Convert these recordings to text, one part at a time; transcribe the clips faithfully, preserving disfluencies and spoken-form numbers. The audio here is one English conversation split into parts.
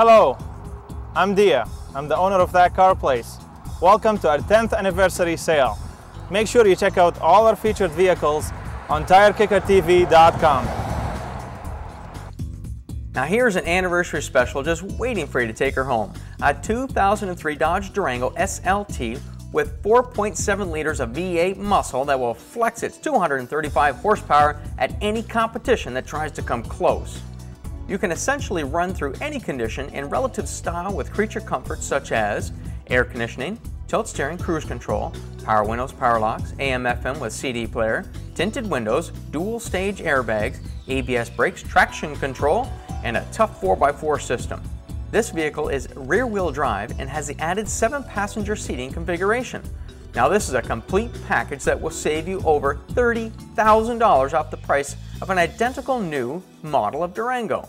Hello, I'm Dia. I'm the owner of That Car Place. Welcome to our tenth anniversary sale. Make sure you check out all our featured vehicles on tire kicker T V dot com. Now here's an anniversary special just waiting for you to take her home. A two thousand three Dodge Durango S L T with four point seven liters of V eight muscle that will flex its two hundred thirty-five horsepower at any competition that tries to come close. You can essentially run through any condition in relative style with creature comforts such as air conditioning, tilt steering, cruise control, power windows, power locks, A M F M with C D player, tinted windows, dual stage airbags, A B S brakes, traction control, and a tough four by four system. This vehicle is rear-wheel drive and has the added seven passenger seating configuration. Now this is a complete package that will save you over thirty thousand dollars off the price of an identical new model of Durango.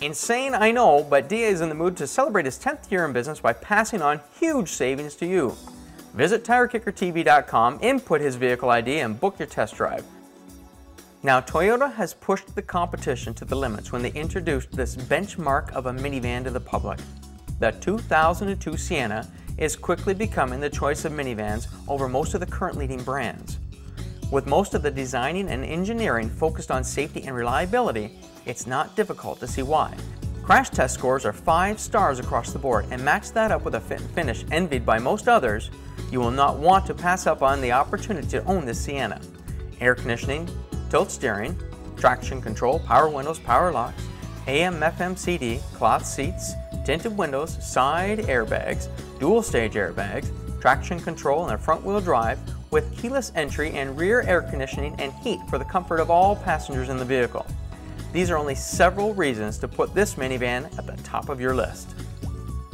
Insane, I know, but Dia is in the mood to celebrate his tenth year in business by passing on huge savings to you. Visit tire kicker T V dot com, input his vehicle I D, and book your test drive. Now, Toyota has pushed the competition to the limits when they introduced this benchmark of a minivan to the public. The two thousand two Sienna is quickly becoming the choice of minivans over most of the current leading brands. With most of the designing and engineering focused on safety and reliability, it's not difficult to see why. Crash test scores are five stars across the board, and match that up with a fit and finish envied by most others, you will not want to pass up on the opportunity to own this Sienna. Air conditioning, tilt steering, traction control, power windows, power locks, A M F M C D, cloth seats, tinted windows, side airbags, dual stage airbags, traction control, and a front wheel drive with keyless entry and rear air conditioning and heat for the comfort of all passengers in the vehicle. These are only several reasons to put this minivan at the top of your list.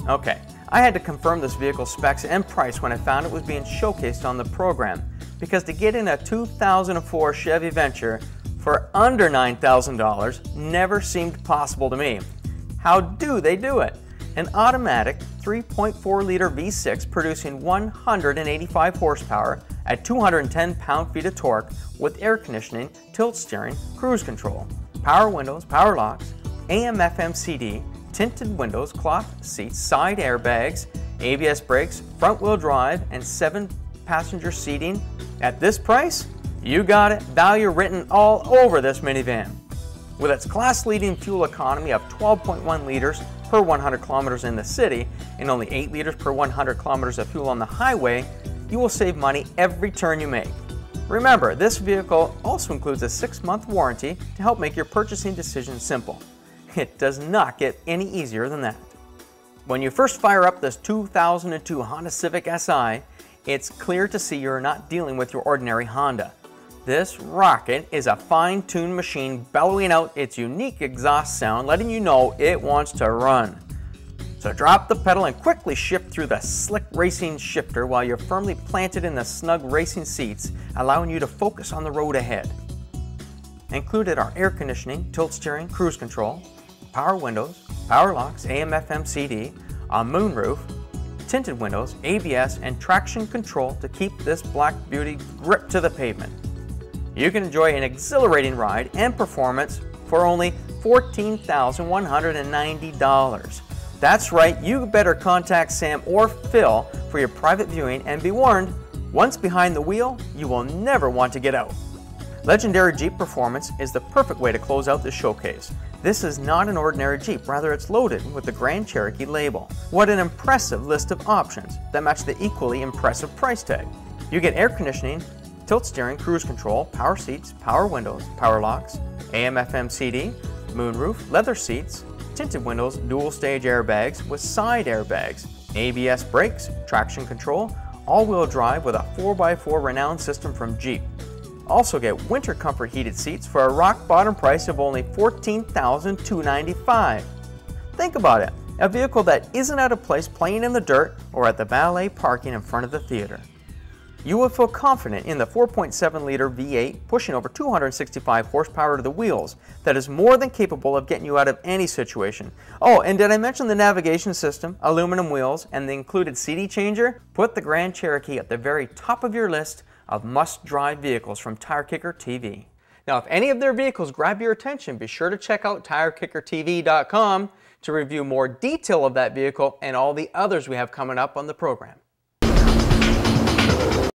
Okay, I had to confirm this vehicle's specs and price when I found it was being showcased on the program, because to get in a two thousand four Chevy Venture for under nine thousand dollars never seemed possible to me. How do they do it? An automatic three point four liter V six producing one hundred eighty-five horsepower at two hundred ten pound-feet of torque with air conditioning, tilt steering, cruise control, power windows, power locks, A M F M C D, tinted windows, cloth seats, side airbags, A B S brakes, front-wheel drive, and seven passenger seating. At this price, you got it, value written all over this minivan. With its class-leading fuel economy of twelve point one liters per one hundred kilometers in the city and only eight liters per one hundred kilometers of fuel on the highway, you will save money every turn you make. Remember, this vehicle also includes a six month warranty to help make your purchasing decision simple. It does not get any easier than that. When you first fire up this two thousand two Honda Civic S I, it's clear to see you're not dealing with your ordinary Honda. This rocket is a fine-tuned machine bellowing out its unique exhaust sound, letting you know it wants to run. So drop the pedal and quickly shift through the slick racing shifter while you're firmly planted in the snug racing seats, allowing you to focus on the road ahead. Included are air conditioning, tilt steering, cruise control, power windows, power locks, A M F M C D, a moonroof, tinted windows, A B S, and traction control to keep this black beauty gripped to the pavement. You can enjoy an exhilarating ride and performance for only fourteen thousand one hundred ninety dollars. That's right, you better contact Sam or Phil for your private viewing, and be warned, once behind the wheel, you will never want to get out. Legendary Jeep performance is the perfect way to close out this showcase. This is not an ordinary Jeep, rather it's loaded with the Grand Cherokee label. What an impressive list of options that match the equally impressive price tag. You get air conditioning, tilt steering, cruise control, power seats, power windows, power locks, A M F M C D, moonroof, leather seats, tinted windows, dual stage airbags with side airbags, A B S brakes, traction control, all-wheel drive with a four by four renowned system from Jeep. Also get winter comfort heated seats for a rock bottom price of only fourteen thousand two hundred ninety-five dollars. Think about it, a vehicle that isn't out of place playing in the dirt or at the valet parking in front of the theater. You will feel confident in the four point seven liter V eight pushing over two hundred sixty-five horsepower to the wheels that is more than capable of getting you out of any situation. Oh, and did I mention the navigation system, aluminum wheels, and the included C D changer? Put the Grand Cherokee at the very top of your list of must-drive vehicles from tire kicker T V. Now, if any of their vehicles grab your attention, be sure to check out tire kicker T V dot com. to review more detail of that vehicle and all the others we have coming up on the program.